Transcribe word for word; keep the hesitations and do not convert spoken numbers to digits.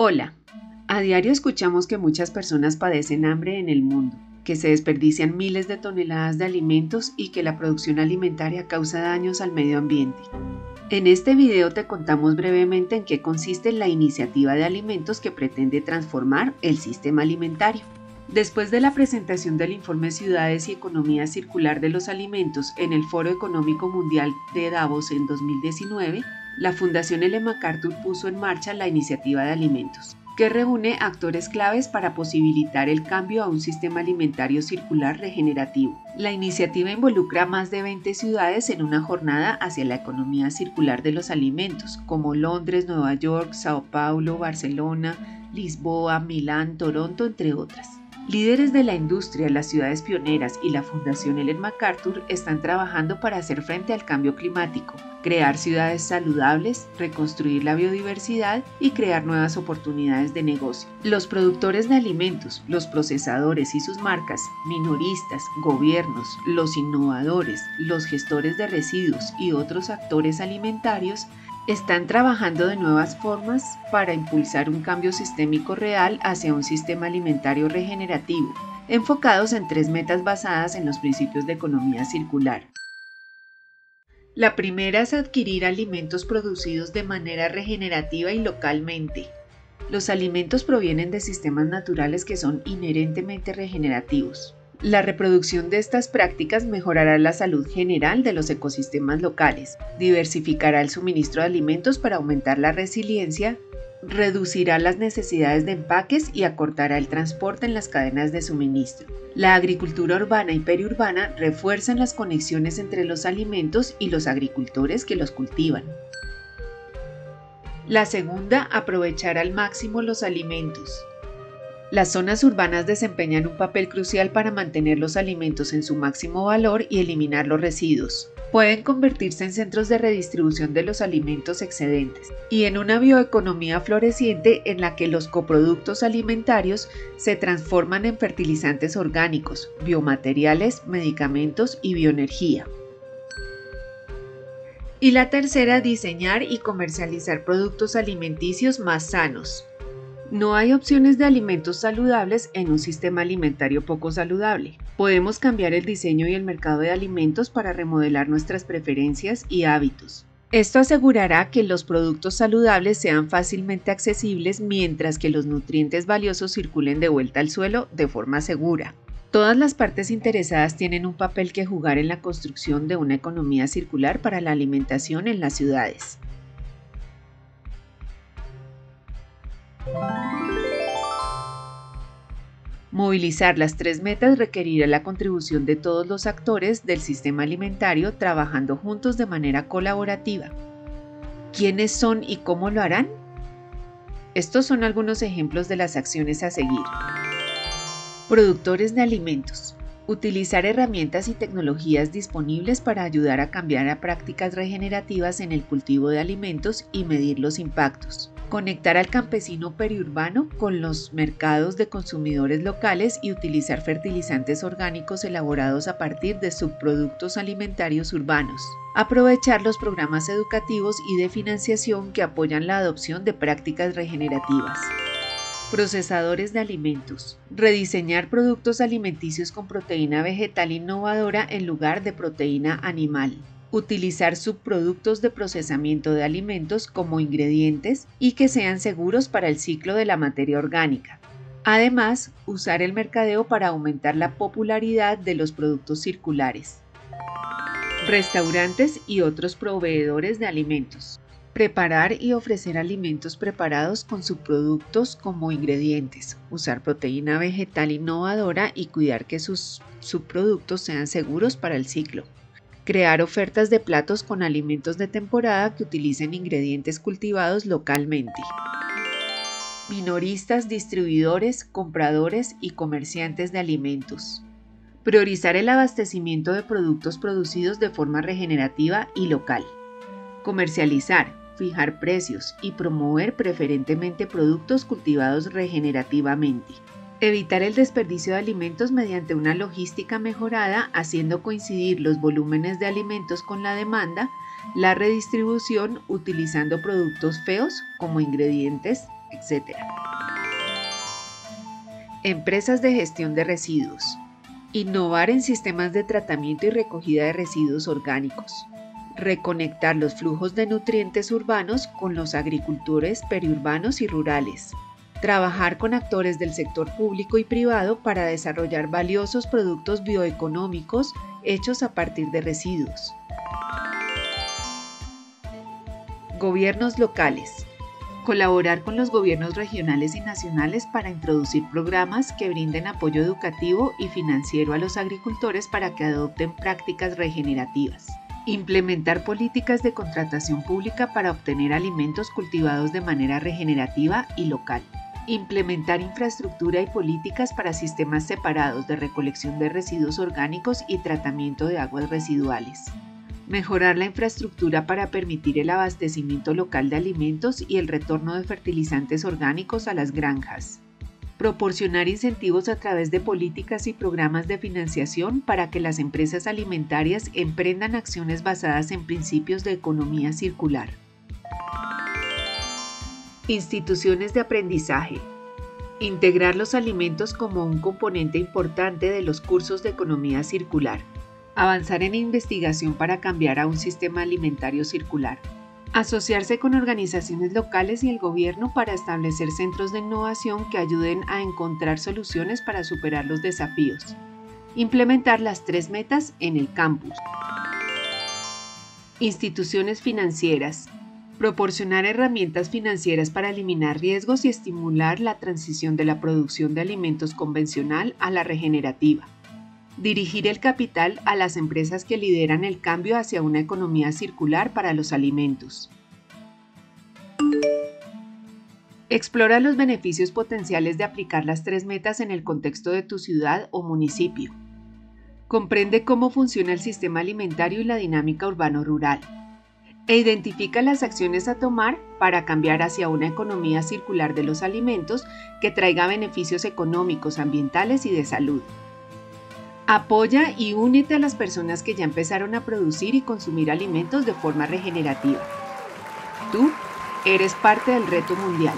Hola, a diario escuchamos que muchas personas padecen hambre en el mundo, que se desperdician miles de toneladas de alimentos y que la producción alimentaria causa daños al medio ambiente. En este video te contamos brevemente en qué consiste la iniciativa de alimentos que pretende transformar el sistema alimentario. Después de la presentación del informe Ciudades y Economía Circular de los Alimentos en el Foro Económico Mundial de Davos en dos mil diecinueve, la Fundación Ellen MacArthur puso en marcha la Iniciativa de Alimentos, que reúne actores claves para posibilitar el cambio a un sistema alimentario circular regenerativo. La iniciativa involucra más de veinte ciudades en una jornada hacia la economía circular de los alimentos, como Londres, Nueva York, São Paulo, Barcelona, Lisboa, Milán, Toronto, entre otras. Líderes de la industria, las ciudades pioneras y la Fundación Ellen MacArthur están trabajando para hacer frente al cambio climático, crear ciudades saludables, reconstruir la biodiversidad y crear nuevas oportunidades de negocio. Los productores de alimentos, los procesadores y sus marcas, minoristas, gobiernos, los innovadores, los gestores de residuos y otros actores alimentarios están trabajando de nuevas formas para impulsar un cambio sistémico real hacia un sistema alimentario regenerativo, enfocados en tres metas basadas en los principios de economía circular. La primera es adquirir alimentos producidos de manera regenerativa y localmente. Los alimentos provienen de sistemas naturales que son inherentemente regenerativos. La reproducción de estas prácticas mejorará la salud general de los ecosistemas locales, diversificará el suministro de alimentos para aumentar la resiliencia, reducirá las necesidades de empaques y acortará el transporte en las cadenas de suministro. La agricultura urbana y periurbana refuerzan las conexiones entre los alimentos y los agricultores que los cultivan. La segunda, aprovechar al máximo los alimentos. Las zonas urbanas desempeñan un papel crucial para mantener los alimentos en su máximo valor y eliminar los residuos. Pueden convertirse en centros de redistribución de los alimentos excedentes y en una bioeconomía floreciente en la que los coproductos alimentarios se transforman en fertilizantes orgánicos, biomateriales, medicamentos y bioenergía. Y la tercera, diseñar y comercializar productos alimenticios más sanos. No hay opciones de alimentos saludables en un sistema alimentario poco saludable. Podemos cambiar el diseño y el mercado de alimentos para remodelar nuestras preferencias y hábitos. Esto asegurará que los productos saludables sean fácilmente accesibles mientras que los nutrientes valiosos circulen de vuelta al suelo de forma segura. Todas las partes interesadas tienen un papel que jugar en la construcción de una economía circular para la alimentación en las ciudades. Movilizar las tres metas requerirá la contribución de todos los actores del sistema alimentario trabajando juntos de manera colaborativa. ¿Quiénes son y cómo lo harán? Estos son algunos ejemplos de las acciones a seguir. Productores de alimentos. Utilizar herramientas y tecnologías disponibles para ayudar a cambiar a prácticas regenerativas en el cultivo de alimentos y medir los impactos. Conectar al campesino periurbano con los mercados de consumidores locales y utilizar fertilizantes orgánicos elaborados a partir de subproductos alimentarios urbanos. Aprovechar los programas educativos y de financiación que apoyan la adopción de prácticas regenerativas. Procesadores de alimentos. Rediseñar productos alimenticios con proteína vegetal innovadora en lugar de proteína animal. Utilizar subproductos de procesamiento de alimentos como ingredientes y que sean seguros para el ciclo de la materia orgánica. Además, usar el mercadeo para aumentar la popularidad de los productos circulares. Restaurantes y otros proveedores de alimentos. Preparar y ofrecer alimentos preparados con subproductos como ingredientes. Usar proteína vegetal innovadora y cuidar que sus subproductos sean seguros para el ciclo. Crear ofertas de platos con alimentos de temporada que utilicen ingredientes cultivados localmente. Minoristas, distribuidores, compradores y comerciantes de alimentos. Priorizar el abastecimiento de productos producidos de forma regenerativa y local. Comercializar, fijar precios y promover preferentemente productos cultivados regenerativamente. Evitar el desperdicio de alimentos mediante una logística mejorada, haciendo coincidir los volúmenes de alimentos con la demanda, la redistribución utilizando productos feos como ingredientes, etcétera. Empresas de gestión de residuos. Innovar en sistemas de tratamiento y recogida de residuos orgánicos. Reconectar los flujos de nutrientes urbanos con los agricultores periurbanos y rurales. Trabajar con actores del sector público y privado para desarrollar valiosos productos bioeconómicos hechos a partir de residuos. Gobiernos locales. Colaborar con los gobiernos regionales y nacionales para introducir programas que brinden apoyo educativo y financiero a los agricultores para que adopten prácticas regenerativas. Implementar políticas de contratación pública para obtener alimentos cultivados de manera regenerativa y local. Implementar infraestructura y políticas para sistemas separados de recolección de residuos orgánicos y tratamiento de aguas residuales. Mejorar la infraestructura para permitir el abastecimiento local de alimentos y el retorno de fertilizantes orgánicos a las granjas. Proporcionar incentivos a través de políticas y programas de financiación para que las empresas alimentarias emprendan acciones basadas en principios de economía circular. Instituciones de aprendizaje. Integrar los alimentos como un componente importante de los cursos de economía circular. Avanzar en investigación para cambiar a un sistema alimentario circular. Asociarse con organizaciones locales y el gobierno para establecer centros de innovación que ayuden a encontrar soluciones para superar los desafíos. Implementar las tres metas en el campus. Instituciones financieras. Proporcionar herramientas financieras para eliminar riesgos y estimular la transición de la producción de alimentos convencional a la regenerativa. Dirigir el capital a las empresas que lideran el cambio hacia una economía circular para los alimentos. Explora los beneficios potenciales de aplicar las tres metas en el contexto de tu ciudad o municipio. Comprende cómo funciona el sistema alimentario y la dinámica urbano-rural. E identifica las acciones a tomar para cambiar hacia una economía circular de los alimentos que traiga beneficios económicos, ambientales y de salud. Apoya y únete a las personas que ya empezaron a producir y consumir alimentos de forma regenerativa. Tú eres parte del reto mundial.